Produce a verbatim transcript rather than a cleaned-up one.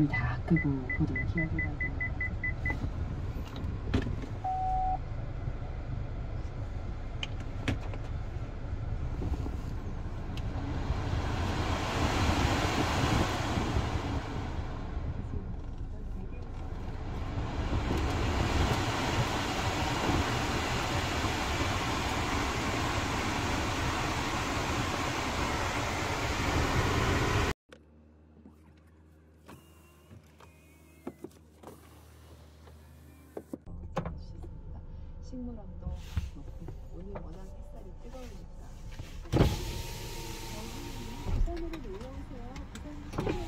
귀 다 끄고 보도록 해야겠다. 식물원도 넣고 오늘 워낙 햇살이 뜨거우니까 저희 부산으로 놀러오세요. 부산 시내